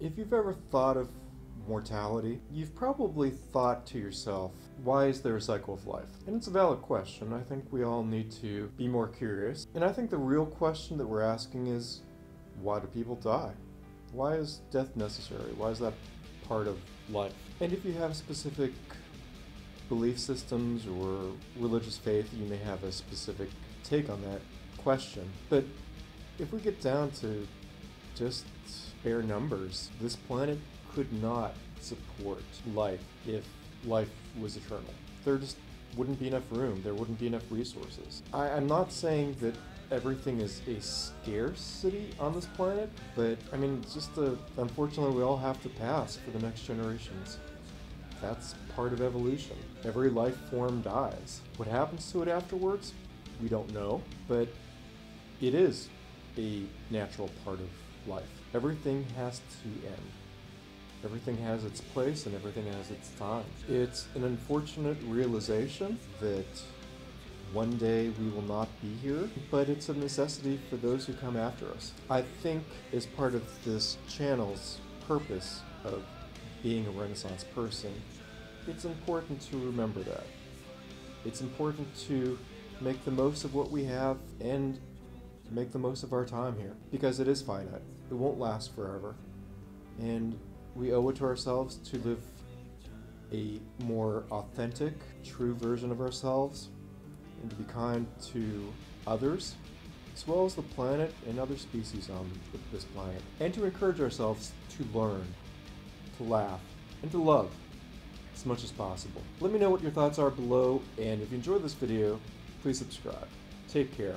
If you've ever thought of mortality, you've probably thought to yourself, why is there a cycle of life? And it's a valid question. I think we all need to be more curious. And I think the real question that we're asking is, why do people die? Why is death necessary? Why is that part of life? And if you have specific belief systems or religious faith, you may have a specific take on that question. But if we get down to just bare numbers, this planet could not support life if life was eternal. There just wouldn't be enough room, there wouldn't be enough resources. I'm not saying that everything is a scarcity on this planet, but I mean, it's just unfortunately we all have to pass for the next generations. That's part of evolution. Every life form dies. What happens to it afterwards? We don't know, but it is a natural part of life. Everything has to end. Everything has its place and everything has its time. It's an unfortunate realization that one day we will not be here, but it's a necessity for those who come after us. I think as part of this channel's purpose of being a Renaissance person, it's important to remember that. It's important to make the most of what we have and to make the most of our time here, because it is finite. It won't last forever, and we owe it to ourselves to live a more authentic, true version of ourselves, and to be kind to others, as well as the planet and other species on this planet, and to encourage ourselves to learn, to laugh, and to love as much as possible. Let me know what your thoughts are below, and if you enjoyed this video, please subscribe. Take care.